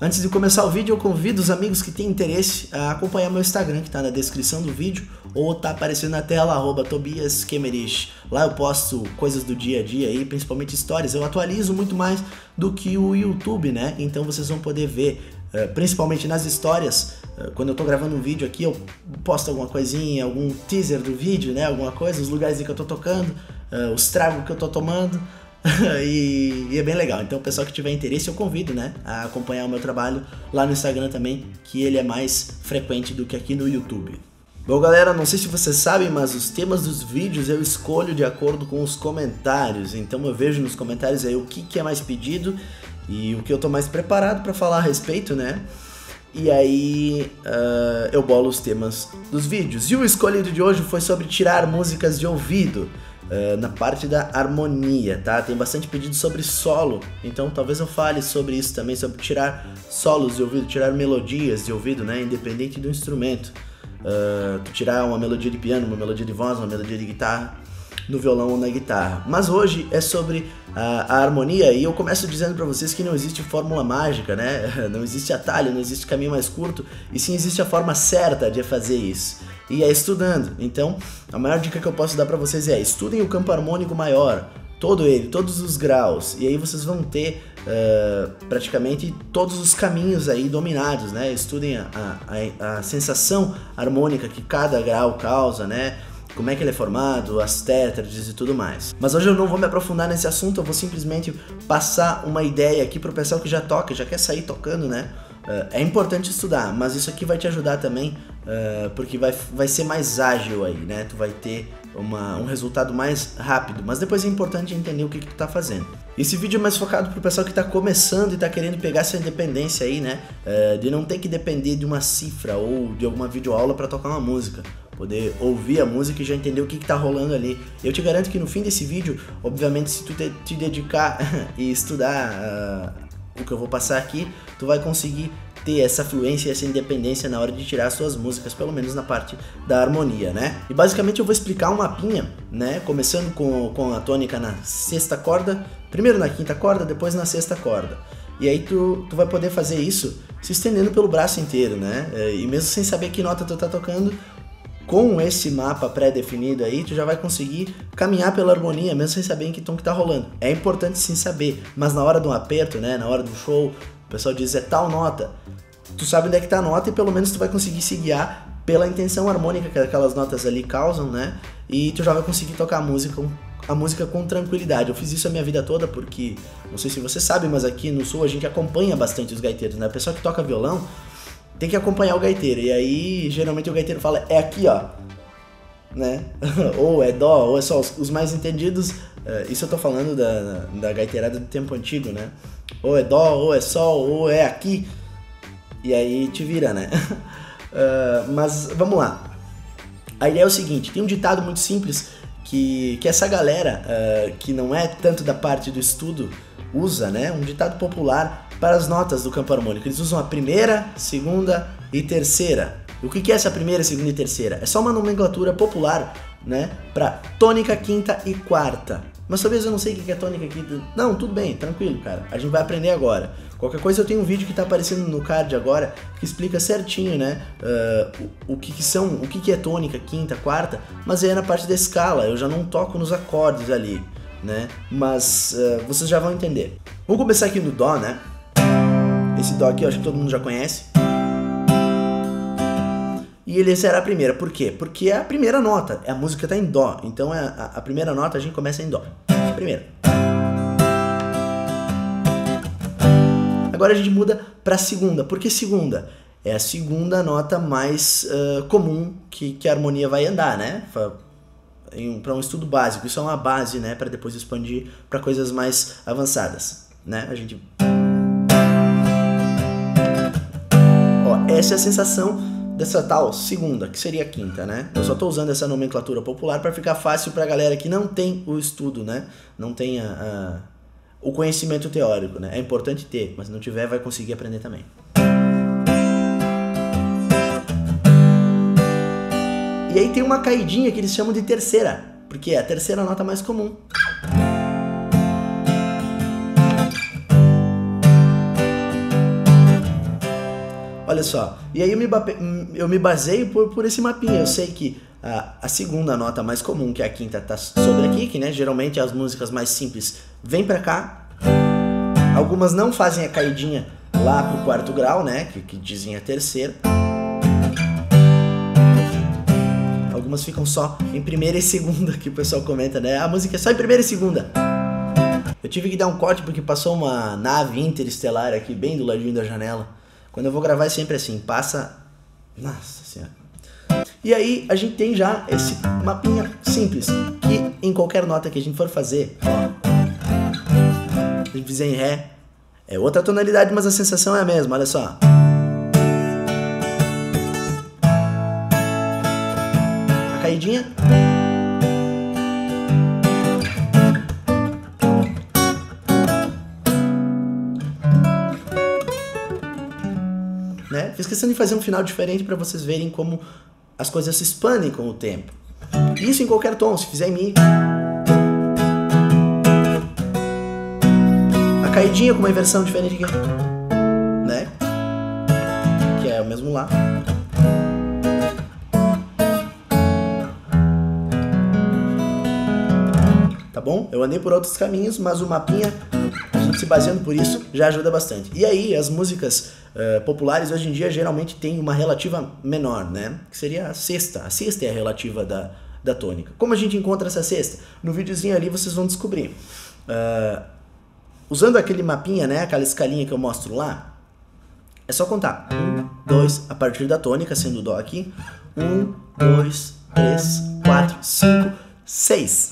Antes de começar o vídeo, eu convido os amigos que têm interesse a acompanhar meu Instagram, que está na descrição do vídeo, ou está aparecendo na tela, @Tobias Kemerich. Lá eu posto coisas do dia a dia, aí, principalmente histórias. Eu atualizo muito mais do que o YouTube, né? Então vocês vão poder ver, principalmente nas histórias, quando eu tô gravando um vídeo aqui, eu posto alguma coisinha, algum teaser do vídeo, né? Alguma coisa, os lugares em que eu tô tocando, os tragos que eu tô tomando. E é bem legal. Então o pessoal que tiver interesse eu convido, né, a acompanhar o meu trabalho lá no Instagram também, que ele é mais frequente do que aqui no YouTube. Bom, galera, não sei se vocês sabem, mas os temas dos vídeos eu escolho de acordo com os comentários. Então eu vejo nos comentários aí o que é mais pedido e o que eu tô mais preparado pra falar a respeito, né? E aí eu bolo os temas dos vídeos. E o escolhido de hoje foi sobre tirar músicas de ouvido. Na parte da harmonia, tá? Tem bastante pedido sobre solo, então talvez eu fale sobre isso também, sobre tirar solos de ouvido, tirar melodias de ouvido, né? Independente do instrumento. Tirar uma melodia de piano, uma melodia de voz, uma melodia de guitarra, no violão ou na guitarra. Mas hoje é sobre a harmonia, e eu começo dizendo pra vocês que não existe fórmula mágica, né? Não existe atalho, não existe caminho mais curto, e sim existe a forma certa de fazer isso. E é estudando. Então, a maior dica que eu posso dar pra vocês é: estudem o campo harmônico maior, todo ele, todos os graus, e aí vocês vão ter praticamente todos os caminhos aí dominados, né? Estudem a sensação harmônica que cada grau causa, né? Como é que ele é formado, as tétrades e tudo mais. Mas hoje eu não vou me aprofundar nesse assunto, eu vou simplesmente passar uma ideia aqui pro pessoal que já toca, já quer sair tocando, né? É importante estudar, mas isso aqui vai te ajudar também, porque vai ser mais ágil aí, né? Tu vai ter um resultado mais rápido, mas depois é importante entender o que tu tá fazendo. Esse vídeo é mais focado pro pessoal que tá começando e tá querendo pegar essa independência aí, né? De não ter que depender de uma cifra ou de alguma videoaula pra tocar uma música. Poder ouvir a música e já entender o que tá rolando ali. Eu te garanto que no fim desse vídeo, obviamente, se tu te dedicar e estudar o que eu vou passar aqui, tu vai conseguir ter essa fluência e essa independência na hora de tirar suas músicas, pelo menos na parte da harmonia, né? E basicamente eu vou explicar um mapinha, né? Começando com a tônica na sexta corda, primeiro na quinta corda, depois na sexta corda. E aí tu vai poder fazer isso se estendendo pelo braço inteiro, né? E mesmo sem saber que nota tu tá tocando, com esse mapa pré-definido aí, tu já vai conseguir caminhar pela harmonia, mesmo sem saber em que tom que tá rolando. É importante sim saber, mas na hora de um aperto, né, na hora do show, o pessoal diz, é tal nota. Tu sabe onde é que tá a nota e pelo menos tu vai conseguir se guiar pela intenção harmônica que aquelas notas ali causam, né, e tu já vai conseguir tocar a música com tranquilidade. Eu fiz isso a minha vida toda porque, não sei se você sabe, mas aqui no Sul a gente acompanha bastante os gaiteiros, né, o pessoal que toca violão, tem que acompanhar o gaiteiro, e aí geralmente o gaiteiro fala, é aqui ó, né, ou é dó, ou é só os mais entendidos, isso eu tô falando da gaiteirada do tempo antigo, né, ou é dó, ou é sol, ou é aqui, e aí te vira, né, mas vamos lá, a ideia é o seguinte, tem um ditado muito simples que essa galera que não é tanto da parte do estudo usa, né, um ditado popular para as notas do campo harmônico. Eles usam a primeira, segunda e terceira. O que é essa primeira, segunda e terceira? É só uma nomenclatura popular, né, para tônica, quinta e quarta. Mas talvez eu não sei o que é tônica, quinta... Não, tudo bem, tranquilo, cara. A gente vai aprender agora. Qualquer coisa, eu tenho um vídeo que tá aparecendo no card agora que explica certinho, né, o que é tônica, quinta, quarta, mas aí é na parte da escala, eu já não toco nos acordes ali, né, mas vocês já vão entender. Vamos começar aqui no dó, né? Esse dó aqui eu acho que todo mundo já conhece. E ele será a primeira, por quê? Porque é a primeira nota, a música está em dó, então é a primeira nota a gente começa em dó. Primeira. Agora a gente muda para segunda, porque segunda é a segunda nota mais comum que a harmonia vai andar, né? Para um estudo básico, isso é uma base, né? Para depois expandir para coisas mais avançadas, né? A gente... Essa é a sensação dessa tal segunda, que seria a quinta, né? Eu só tô usando essa nomenclatura popular para ficar fácil pra galera que não tem o estudo, né? Não tem o conhecimento teórico, né? É importante ter, mas se não tiver, vai conseguir aprender também. E aí tem uma caidinha que eles chamam de terceira, porque é a terceira nota mais comum. Olha só. E aí eu me baseio por esse mapinha. Eu sei que a segunda nota mais comum, que é a quinta, tá sobre aqui, que né, geralmente as músicas mais simples vêm pra cá. Algumas não fazem a caidinha lá pro quarto grau, né, que dizem a terceira. Algumas ficam só em primeira e segunda, que o pessoal comenta, né? A música é só em primeira e segunda. Eu tive que dar um corte porque passou uma nave interestelar aqui, bem do ladinho da janela. Quando eu vou gravar é sempre assim, passa... Nossa Senhora. E aí a gente tem já esse mapinha simples, que em qualquer nota que a gente for fazer, ó, se fizer em Ré, é outra tonalidade, mas a sensação é a mesma, olha só. Caidinha. Né? Fiz questão de fazer um final diferente para vocês verem como as coisas se expandem com o tempo. Isso em qualquer tom, se fizer em Mi. A caidinha com uma inversão diferente aqui, né? Que é o mesmo Lá. Tá bom? Eu andei por outros caminhos, mas o mapinha, a gente se baseando por isso, já ajuda bastante. E aí, as músicas populares hoje em dia geralmente tem uma relativa menor, né? Que seria a sexta. A sexta é a relativa da tônica. Como a gente encontra essa sexta? No videozinho ali vocês vão descobrir. Usando aquele mapinha, né? Aquela escalinha que eu mostro lá, é só contar. 1, 2, a partir da tônica, sendo o Dó aqui. 1, 2, 3, 4, 5, 6.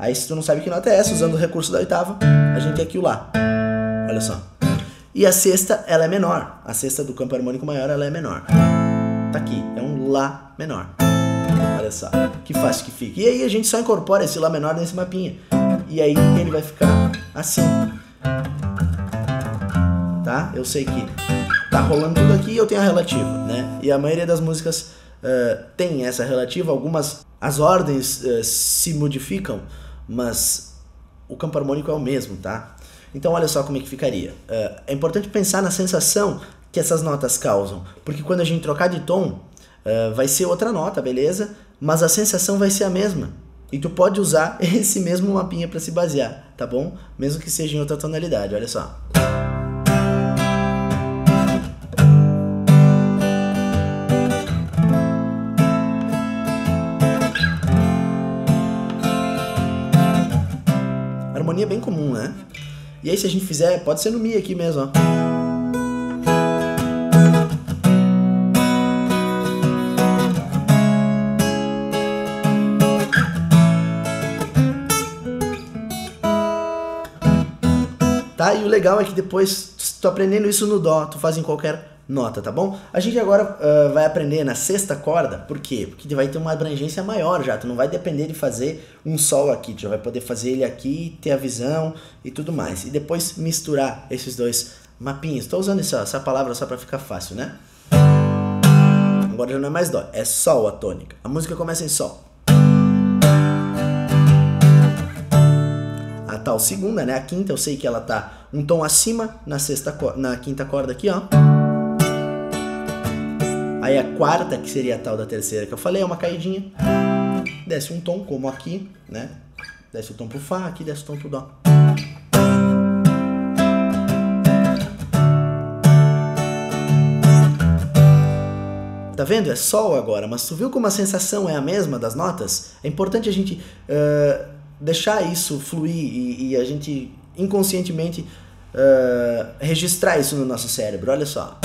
Aí se tu não sabe que nota é essa, usando o recurso da oitava, a gente tem aqui o Lá. Olha só. E a sexta, ela é menor. A sexta do campo harmônico maior, ela é menor. Tá aqui, é um Lá menor. Olha só, que fácil que fica. E aí a gente só incorpora esse Lá menor nesse mapinha. E aí ele vai ficar assim. Tá? Eu sei que tá rolando tudo aqui e eu tenho a relativa, né? E a maioria das músicas tem essa relativa. Algumas, as ordens se modificam, mas o campo harmônico é o mesmo, tá? Então olha só como é que ficaria. É importante pensar na sensação que essas notas causam, porque quando a gente trocar de tom, vai ser outra nota, beleza? Mas a sensação vai ser a mesma. E tu pode usar esse mesmo mapinha para se basear, tá bom? Mesmo que seja em outra tonalidade, olha só. Harmonia bem comum, né? E aí se a gente fizer, pode ser no Mi aqui mesmo, ó. Tá? E o legal é que depois, se tu aprendendo isso no Dó, tu faz em qualquer nota, tá bom? A gente agora vai aprender na sexta corda, por quê? Porque vai ter uma abrangência maior já, tu não vai depender de fazer um solo aqui, tu já vai poder fazer ele aqui, ter a visão e tudo mais. E depois misturar esses dois mapinhas. Tô usando essa palavra só pra ficar fácil, né? Agora já não é mais Dó, é Sol a tônica. A música começa em Sol. A tal segunda, né? A quinta, eu sei que ela tá um tom acima na quinta corda aqui, ó. Aí a quarta, que seria a tal da terceira que eu falei, é uma caidinha. Desce um tom, como aqui, né? Desce o tom pro Fá, aqui desce o tom pro Dó. Tá vendo? É Sol agora, mas tu viu como a sensação é a mesma das notas? É importante a gente deixar isso fluir e a gente inconscientemente registrar isso no nosso cérebro, olha só.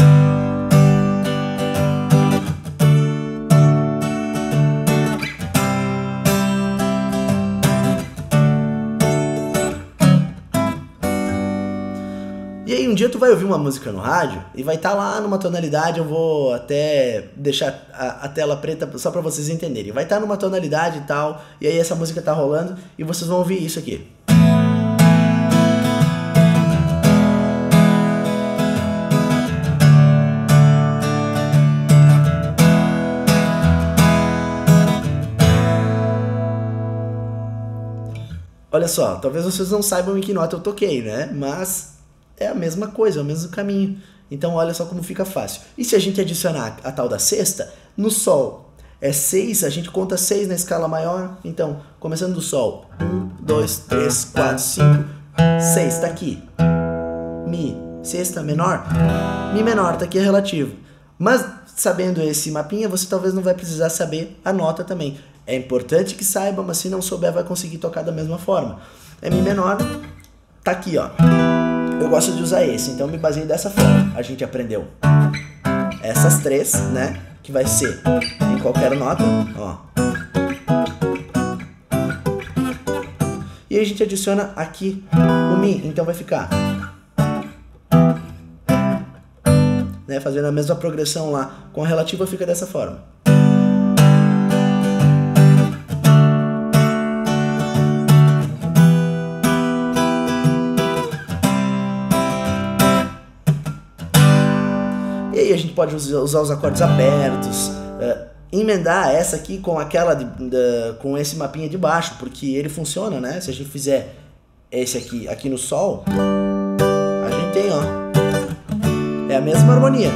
E aí um dia tu vai ouvir uma música no rádio e vai estar lá numa tonalidade, eu vou até deixar a tela preta só pra vocês entenderem. Vai estar numa tonalidade e tal, e aí essa música tá rolando e vocês vão ouvir isso aqui. Olha só, talvez vocês não saibam em que nota eu toquei, né? Mas... é a mesma coisa, é o mesmo caminho. Então, olha só como fica fácil. E se a gente adicionar a tal da sexta, no Sol é 6, a gente conta 6 na escala maior. Então, começando do Sol, 1, 2, 3, 4, 5, 6 está aqui. Mi, sexta menor, Mi menor está aqui, é relativo. Mas, sabendo esse mapinha, você talvez não vai precisar saber a nota também. É importante que saiba, mas se não souber, vai conseguir tocar da mesma forma. É Mi menor, tá aqui, ó. Eu gosto de usar esse, então me baseio dessa forma. A gente aprendeu essas três, né? Que vai ser em qualquer nota, ó. E a gente adiciona aqui o Mi, então vai ficar, né? Fazendo a mesma progressão lá com a relativa, fica dessa forma. E aí a gente pode usar os acordes abertos, emendar essa aqui com aquela, com esse mapinha de baixo, porque ele funciona, né? Se a gente fizer esse aqui, aqui no Sol, a gente tem, ó, é a mesma harmonia.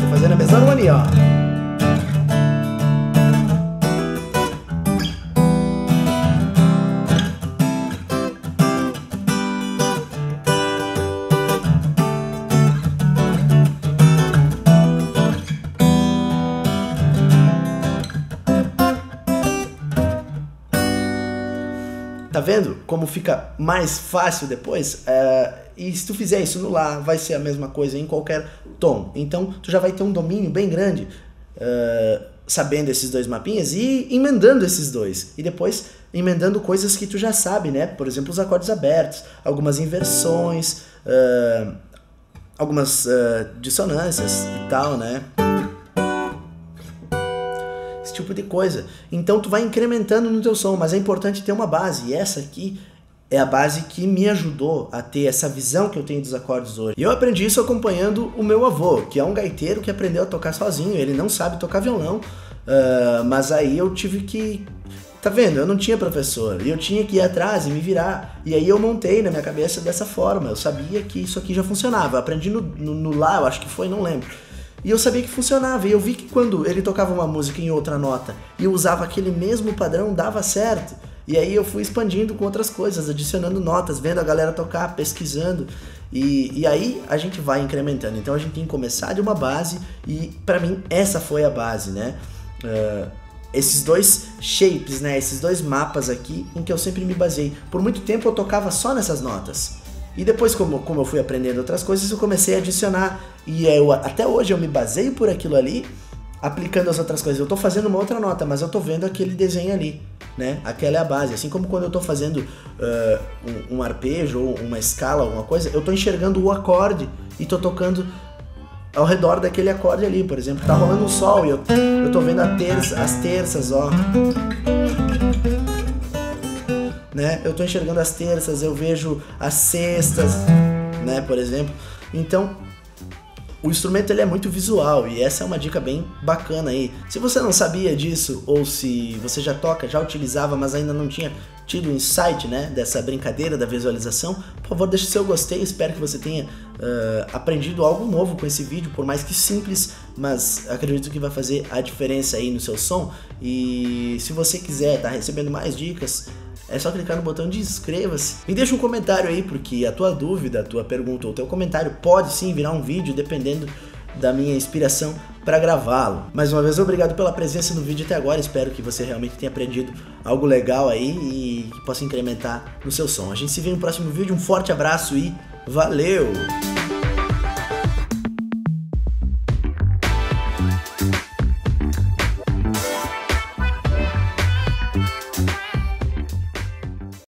Tô fazendo a mesma harmonia, ó. Tá vendo como fica mais fácil depois? E se tu fizer isso no Lá, vai ser a mesma coisa em qualquer tom. Então, tu já vai ter um domínio bem grande, sabendo esses dois mapinhas e emendando esses dois. E depois, emendando coisas que tu já sabe, né? Por exemplo, os acordes abertos, algumas inversões, algumas dissonâncias e tal, né? Esse tipo de coisa. Então tu vai incrementando no teu som, mas é importante ter uma base, e essa aqui é a base que me ajudou a ter essa visão que eu tenho dos acordes hoje. E eu aprendi isso acompanhando o meu avô, que é um gaiteiro que aprendeu a tocar sozinho. Ele não sabe tocar violão, mas aí eu tive que... Tá vendo? Eu não tinha professor, e eu tinha que ir atrás e me virar. E aí eu montei na minha cabeça dessa forma. Eu sabia que isso aqui já funcionava. Eu aprendi no Lá, eu acho que foi, não lembro. E eu sabia que funcionava, e eu vi que quando ele tocava uma música em outra nota e eu usava aquele mesmo padrão, dava certo. E aí eu fui expandindo com outras coisas, adicionando notas, vendo a galera tocar, pesquisando. E aí a gente vai incrementando. Então a gente tem que começar de uma base, e pra mim essa foi a base, né? Esses dois shapes, né? Esses dois mapas aqui em que eu sempre me baseei. Por muito tempo eu tocava só nessas notas. E depois, como eu fui aprendendo outras coisas, eu comecei a adicionar. E até hoje eu me baseio por aquilo ali, aplicando as outras coisas. Eu tô fazendo uma outra nota, mas eu tô vendo aquele desenho ali, né? Aquela é a base. Assim como quando eu tô fazendo um arpejo, ou uma escala, alguma coisa, eu tô enxergando o acorde e tô tocando ao redor daquele acorde ali. Por exemplo, tá rolando um Sol e eu tô vendo as terças, ó. Né? Eu tô enxergando as terças, eu vejo as sextas, né, por exemplo. Então, o instrumento ele é muito visual, e essa é uma dica bem bacana aí. Se você não sabia disso, ou se você já toca, já utilizava, mas ainda não tinha tido o insight, né, dessa brincadeira da visualização, por favor, deixe seu gostei. Espero que você tenha aprendido algo novo com esse vídeo, por mais que simples, mas acredito que vai fazer a diferença aí no seu som. E se você quiser tá recebendo mais dicas, é só clicar no botão de inscreva-se. Me deixa um comentário aí, porque a tua dúvida, a tua pergunta ou teu comentário pode sim virar um vídeo, dependendo da minha inspiração para gravá-lo. Mais uma vez, obrigado pela presença no vídeo até agora. Espero que você realmente tenha aprendido algo legal aí e que possa incrementar no seu som. A gente se vê no próximo vídeo. Um forte abraço e valeu!